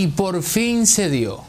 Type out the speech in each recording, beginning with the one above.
Y por fin se dio.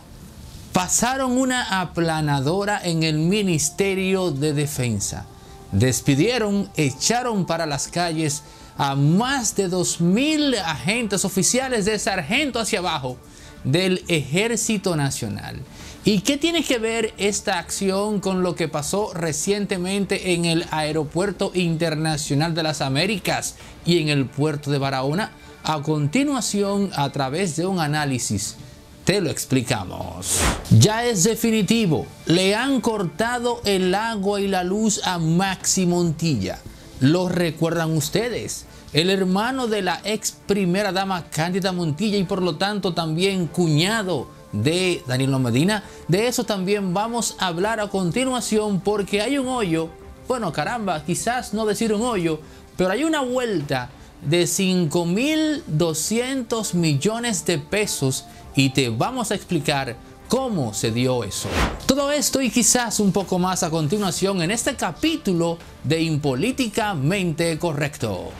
Pasaron una aplanadora en el Ministerio de Defensa. Despidieron, echaron para las calles a más de 2.000 agentes oficiales de sargento hacia abajo del Ejército Nacional. ¿Y qué tiene que ver esta acción con lo que pasó recientemente en el Aeropuerto Internacional de las Américas y en el puerto de Barahona? A continuación, a través de un análisis, te lo explicamos. Ya es definitivo, le han cortado el agua y la luz a Maxi Montilla. ¿Lo recuerdan ustedes? El hermano de la ex primera dama Cándida Montilla y por lo tanto también cuñado de Danilo Medina. De eso también vamos a hablar a continuación, porque hay un hoyo, bueno, caramba, quizás no decir un hoyo, pero hay una vuelta de 5.200 millones de pesos y te vamos a explicar cómo se dio eso. Todo esto y quizás un poco más a continuación en este capítulo de Impolíticamente Correcto.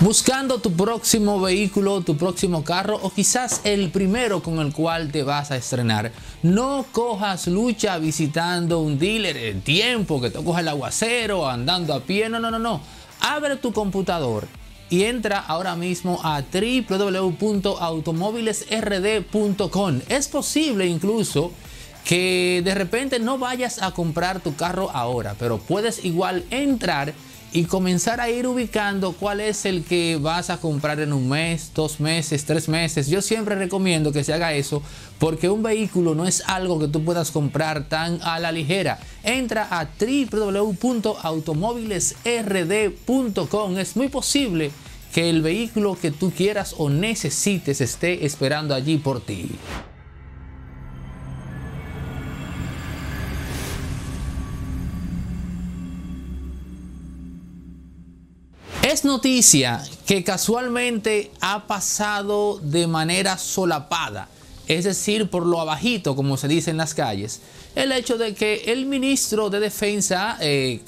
Buscando tu próximo vehículo, tu próximo carro o quizás el primero con el cual te vas a estrenar. No cojas lucha visitando un dealer, el tiempo que te coja el aguacero, andando a pie. No, no, no, no. Abre tu computador y entra ahora mismo a www.automovilesrd.com. Es posible incluso que de repente no vayas a comprar tu carro ahora, pero puedes igual entrar y comenzar a ir ubicando cuál es el que vas a comprar en un mes, 2 meses, 3 meses. Yo siempre recomiendo que se haga eso, porque un vehículo no es algo que tú puedas comprar tan a la ligera. Entra a www.automovilesrd.com. Es muy posible que el vehículo que tú quieras o necesites esté esperando allí por ti. Es noticia que casualmente ha pasado de manera solapada, es decir, por lo abajito, como se dice en las calles, el hecho de que el ministro de Defensa, el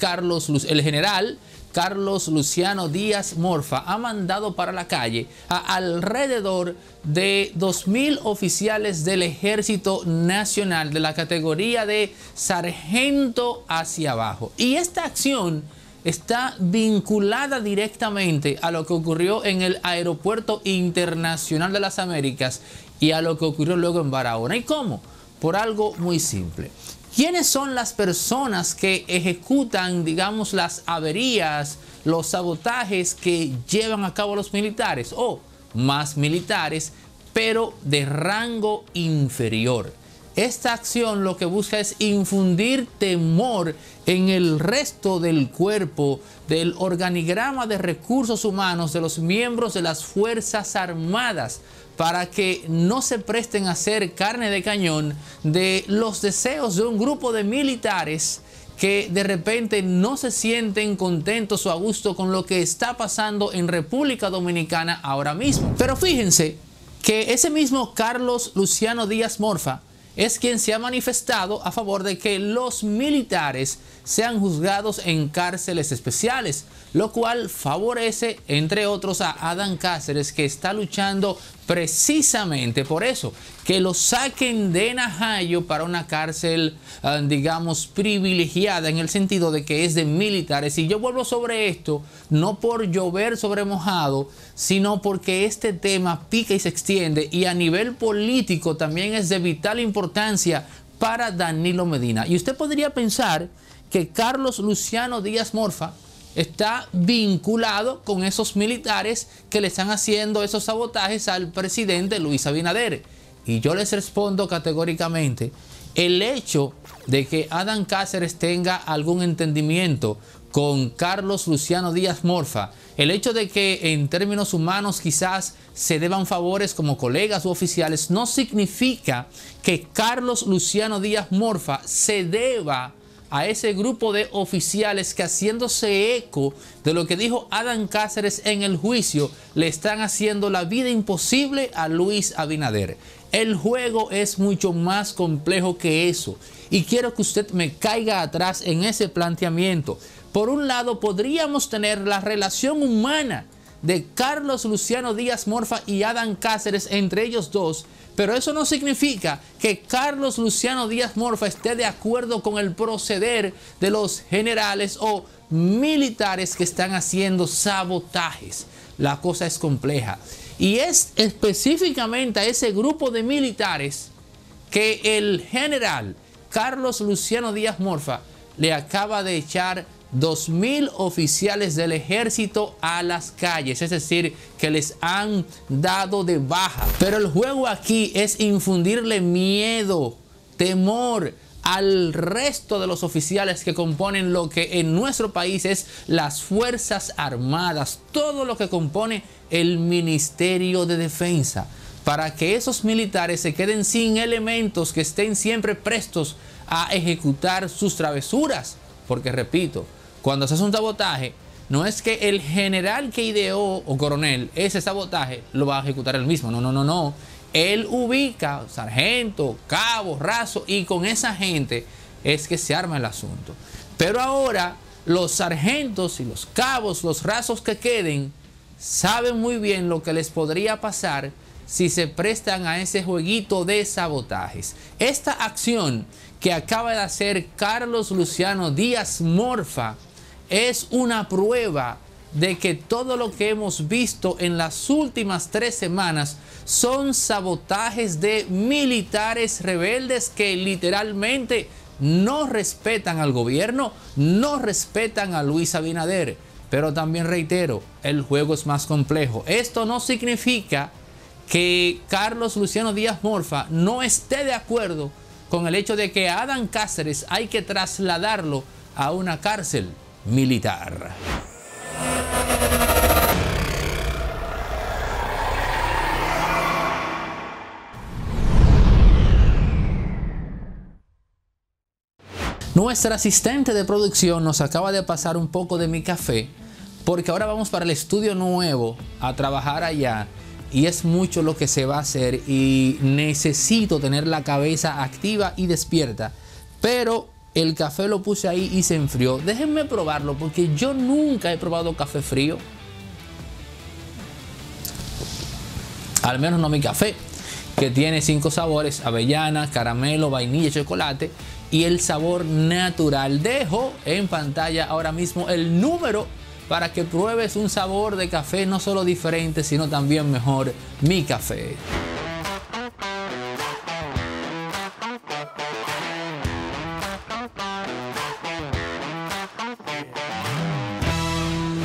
general Carlos Luciano Díaz Morfa, ha mandado para la calle a alrededor de 2.000 oficiales del Ejército Nacional de la categoría de sargento hacia abajo. Y esta acción está vinculada directamente a lo que ocurrió en el Aeropuerto Internacional de las Américas y a lo que ocurrió luego en Barahona. ¿Y cómo? Por algo muy simple. ¿Quiénes son las personas que ejecutan, digamos, las averías, los sabotajes que llevan a cabo los militares? O más militares, pero de rango inferior. Esta acción lo que busca es infundir temor en el resto del cuerpo, del organigrama de recursos humanos, de los miembros de las Fuerzas Armadas, para que no se presten a ser carne de cañón de los deseos de un grupo de militares que de repente no se sienten contentos o a gusto con lo que está pasando en República Dominicana ahora mismo. Pero fíjense que ese mismo Carlos Luciano Díaz Morfa es quien se ha manifestado a favor de que los militares sean juzgados en cárceles especiales, lo cual favorece, entre otros, a Adán Cáceres, que está luchando precisamente por eso, que lo saquen de Najayo para una cárcel, digamos, privilegiada, en el sentido de que es de militares. Y yo vuelvo sobre esto, no por llover sobre mojado, sino porque este tema pica y se extiende, y a nivel político también es de vital importancia para Danilo Medina. Y usted podría pensar que Carlos Luciano Díaz Morfa está vinculado con esos militares que le están haciendo esos sabotajes al presidente Luis Abinader. Y yo les respondo categóricamente, el hecho de que Adán Cáceres tenga algún entendimiento con Carlos Luciano Díaz Morfa, el hecho de que en términos humanos quizás se deban favores como colegas u oficiales, no significa que Carlos Luciano Díaz Morfa se deba a ese grupo de oficiales que, haciéndose eco de lo que dijo Adán Cáceres en el juicio, le están haciendo la vida imposible a Luis Abinader. El juego es mucho más complejo que eso, y quiero que usted me caiga atrás en ese planteamiento, Por un lado, podríamos tener la relación humana de Carlos Luciano Díaz Morfa y Adán Cáceres entre ellos dos, pero eso no significa que Carlos Luciano Díaz Morfa esté de acuerdo con el proceder de los generales o militares que están haciendo sabotajes. La cosa es compleja. Y es específicamente a ese grupo de militares que el general Carlos Luciano Díaz Morfa le acaba de echar 2.000 oficiales del ejército a las calles, es decir, que les han dado de baja. Pero el juego aquí es infundirle miedo, temor al resto de los oficiales que componen lo que en nuestro país es las Fuerzas Armadas, todo lo que compone el Ministerio de Defensa, para que esos militares se queden sin elementos que estén siempre prestos a ejecutar sus travesuras. Porque repito, cuando se hace un sabotaje, no es que el general que ideó o coronel ese sabotaje lo va a ejecutar él mismo. No, no, no, no. Él ubica sargento, cabo, raso, y con esa gente es que se arma el asunto. Pero ahora los sargentos y los cabos, los rasos que queden, saben muy bien lo que les podría pasar si se prestan a ese jueguito de sabotajes. Esta acción que acaba de hacer Carlos Luciano Díaz Morfa es una prueba de que todo lo que hemos visto en las últimas 3 semanas son sabotajes de militares rebeldes que literalmente no respetan al gobierno, no respetan a Luis Abinader. Pero también reitero, el juego es más complejo. Esto no significa que Carlos Luciano Díaz Morfa no esté de acuerdo con el hecho de que a Adán Cáceres hay que trasladarlo a una cárcel militar. Nuestra asistente de producción nos acaba de pasar un poco de mi café, porque ahora vamos para el estudio nuevo a trabajar allá. Y es mucho lo que se va a hacer y necesito tener la cabeza activa y despierta. Pero el café lo puse ahí y se enfrió. Déjenme probarlo porque yo nunca he probado café frío. Al menos no mi café, que tiene 5 sabores: avellana, caramelo, vainilla, chocolate y el sabor natural. Dejo en pantalla ahora mismo el número para que pruebes un sabor de café no solo diferente, sino también mejor, Mi Café.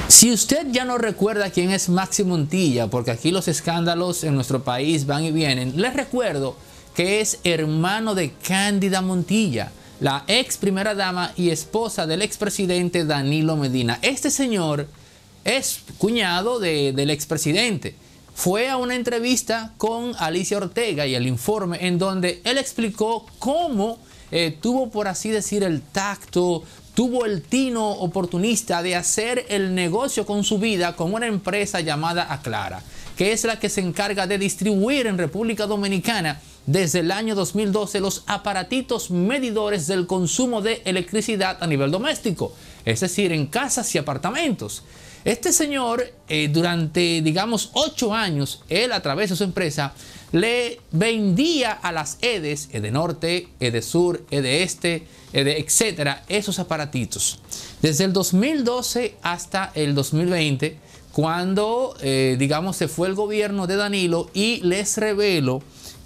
Si usted ya no recuerda quién es Maxi Montilla, porque aquí los escándalos en nuestro país van y vienen, les recuerdo que es hermano de Cándida Montilla, la ex primera dama y esposa del expresidente Danilo Medina. Este señor es cuñado del expresidente. Fue a una entrevista con Alicia Ortega y El Informe, en donde él explicó cómo tuvo, por así decir, el tacto, tuvo el tino oportunista de hacer el negocio con su vida con una empresa llamada Aclara, que es la que se encarga de distribuir en República Dominicana desde el año 2012 los aparatitos medidores del consumo de electricidad a nivel doméstico, es decir, en casas y apartamentos. Este señor, durante, digamos, 8 años, él a través de su empresa le vendía a las EDES, EDENORTE, EDESUR, EDEESTE, etcétera, esos aparatitos. Desde el 2012 hasta el 2020, cuando, digamos, se fue el gobierno de Danilo, y les reveló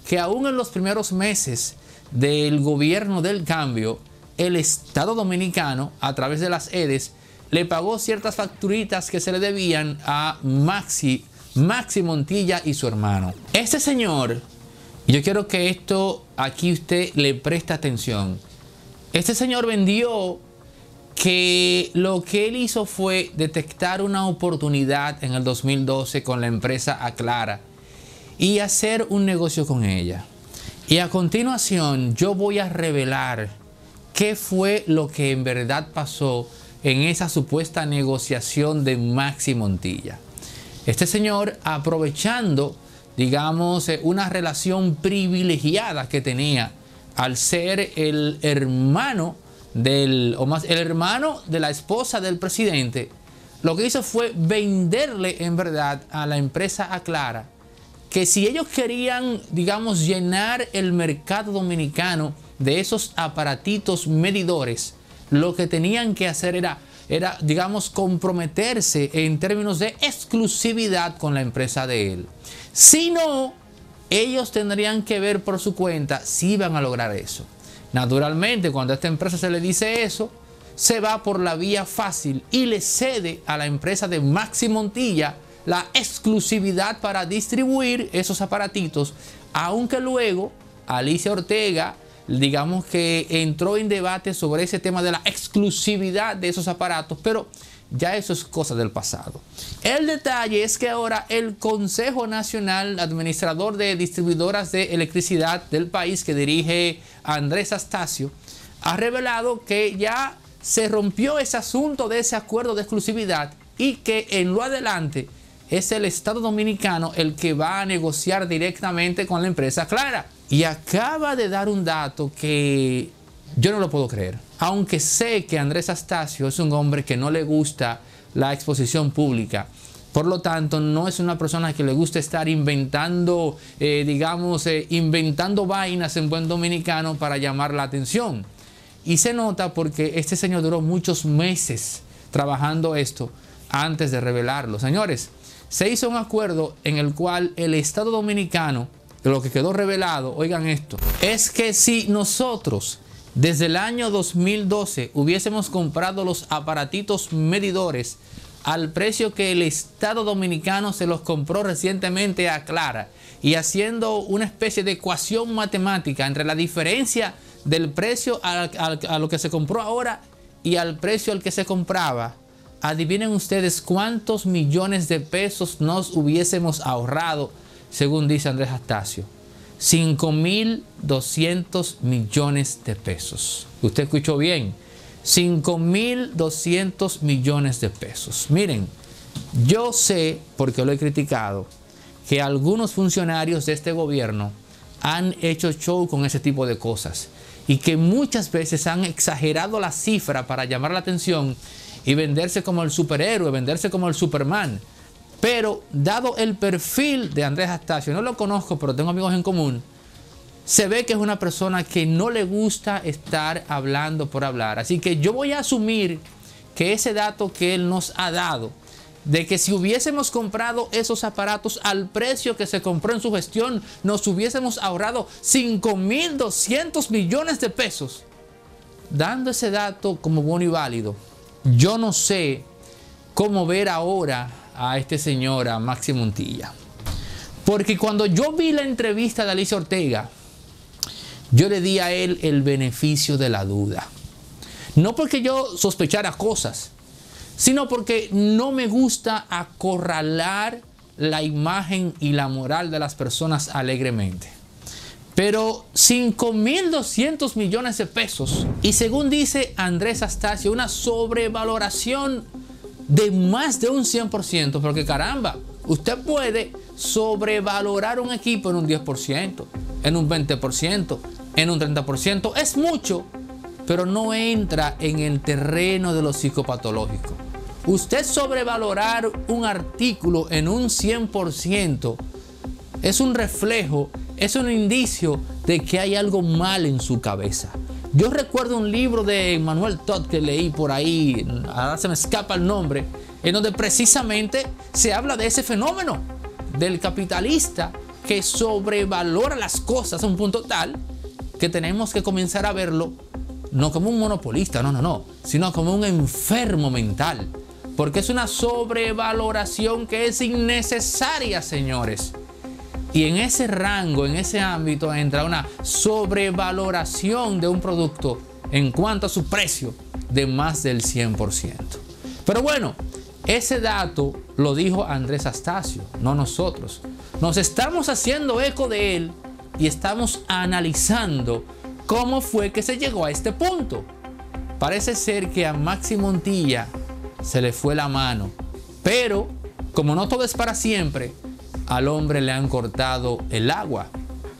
que aún en los primeros meses del gobierno del cambio, el Estado Dominicano, a través de las EDES, le pagó ciertas facturitas que se le debían a Maxi Montilla y su hermano. Este señor, yo quiero que esto aquí usted le preste atención. Este señor vendió que lo que él hizo fue detectar una oportunidad en el 2012 con la empresa Aclara y hacer un negocio con ella. Y a continuación yo voy a revelar qué fue lo que en verdad pasó en esa supuesta negociación de Maxi Montilla. Este señor, aprovechando, digamos, una relación privilegiada que tenía al ser el hermano el hermano de la esposa del presidente, lo que hizo fue venderle en verdad a la empresa Aclara que si ellos querían, digamos, llenar el mercado dominicano de esos aparatitos medidores, lo que tenían que hacer era, digamos, comprometerse en términos de exclusividad con la empresa de él. Si no, ellos tendrían que ver por su cuenta si iban a lograr eso. Naturalmente, cuando a esta empresa se le dice eso, se va por la vía fácil y le cede a la empresa de Maxi Montilla la exclusividad para distribuir esos aparatitos, aunque luego Alicia Ortega, digamos que entró en debate sobre ese tema de la exclusividad de esos aparatos, pero ya eso es cosa del pasado. El detalle es que ahora el Consejo Nacional Administrador de Distribuidoras de Electricidad del país, que dirige Andrés Astacio, ha revelado que ya se rompió ese asunto de ese acuerdo de exclusividad y que en lo adelante es el Estado Dominicano el que va a negociar directamente con la empresa Aclara. Y acaba de dar un dato que yo no lo puedo creer. Aunque sé que Andrés Astacio es un hombre que no le gusta la exposición pública. Por lo tanto, no es una persona que le gusta estar inventando, inventando vainas en buen dominicano para llamar la atención. Y se nota porque este señor duró muchos meses trabajando esto antes de revelarlo. Señores, se hizo un acuerdo en el cual el Estado Dominicano, de lo que quedó revelado, oigan esto, es que si nosotros desde el año 2012 hubiésemos comprado los aparatitos medidores al precio que el Estado Dominicano se los compró recientemente a Aclara, y haciendo una especie de ecuación matemática entre la diferencia del precio a lo que se compró ahora y al precio al que se compraba, adivinen ustedes cuántos millones de pesos nos hubiésemos ahorrado. Según dice Andrés Astacio, 5.200 millones de pesos. Usted escuchó bien, 5.200 millones de pesos. Miren, yo sé, porque lo he criticado, que algunos funcionarios de este gobierno han hecho show con ese tipo de cosas y que muchas veces han exagerado la cifra para llamar la atención y venderse como el superhéroe, venderse como el Superman. Pero dado el perfil de Andrés Astacio, no lo conozco, pero tengo amigos en común, se ve que es una persona que no le gusta estar hablando por hablar. Así que yo voy a asumir que ese dato que él nos ha dado, de que si hubiésemos comprado esos aparatos al precio que se compró en su gestión, nos hubiésemos ahorrado 5.200 millones de pesos. Dando ese dato como bueno y válido, yo no sé cómo ver ahora a este señor, a Maxi Montilla. Porque cuando yo vi la entrevista de Alicia Ortega, yo le di a él el beneficio de la duda. No porque yo sospechara cosas, sino porque no me gusta acorralar la imagen y la moral de las personas alegremente. Pero 5.200 millones de pesos, y según dice Andrés Astacio, una sobrevaloración de más de un 100%, porque caramba, usted puede sobrevalorar un equipo en un 10%, en un 20%, en un 30%. Es mucho, pero no entra en el terreno de lo psicopatológico. Usted sobrevalorar un artículo en un 100% es un reflejo, es un indicio de que hay algo mal en su cabeza. Yo recuerdo un libro de Emmanuel Todd que leí por ahí, ahora se me escapa el nombre, en donde precisamente se habla de ese fenómeno del capitalista que sobrevalora las cosas a un punto tal que tenemos que comenzar a verlo no como un monopolista, no, sino como un enfermo mental, porque es una sobrevaloración que es innecesaria, señores. Y en ese rango, en ese ámbito, entra una sobrevaloración de un producto en cuanto a su precio de más del 100%. Pero bueno, ese dato lo dijo Andrés Astacio, no nosotros. Nos estamos haciendo eco de él y estamos analizando cómo fue que se llegó a este punto. Parece ser que a Maxi Montilla se le fue la mano, pero como no todo es para siempre, al hombre le han cortado el agua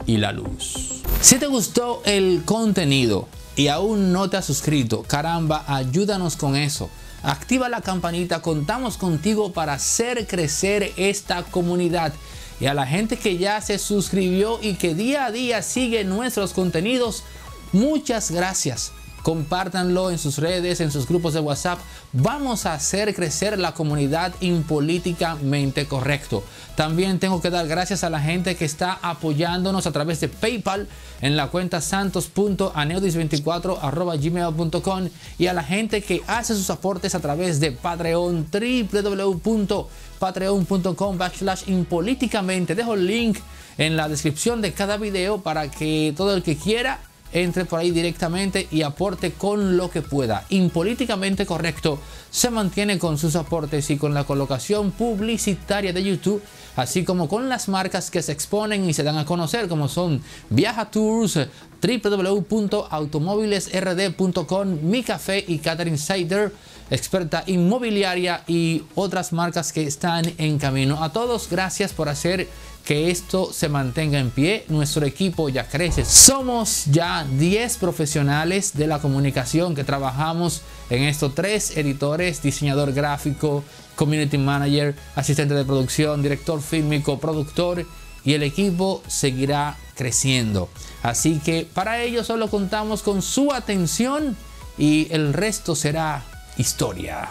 y la luz. Si te gustó el contenido, y aún no te has suscrito, caramba, ayúdanos con eso. Activa la campanita, contamos contigo para hacer crecer esta comunidad. Y a la gente que ya se suscribió y que día a día sigue nuestros contenidos, muchas gracias. Compártanlo en sus redes, en sus grupos de WhatsApp. Vamos a hacer crecer la comunidad Impolíticamente Correcto. También tengo que dar gracias a la gente que está apoyándonos a través de PayPal en la cuenta santos.aneudis24@gmail.com y a la gente que hace sus aportes a través de Patreon, www.patreon.com/impolíticamente. Dejo el link en la descripción de cada video para que todo el que quiera entre por ahí directamente y aporte con lo que pueda. Impolíticamente Correcto se mantiene con sus aportes y con la colocación publicitaria de YouTube, así como con las marcas que se exponen y se dan a conocer, como son ViajaTours, www.automovilesrd.com, Mi Café y Catering Cider, Experta Inmobiliaria y otras marcas que están en camino. A todos, gracias por hacer que esto se mantenga en pie. Nuestro equipo ya crece. Somos ya 10 profesionales de la comunicación que trabajamos en esto. 3 editores, diseñador gráfico, community manager, asistente de producción, director fílmico, productor, y el equipo seguirá creciendo. Así que para ello solo contamos con su atención y el resto será historia.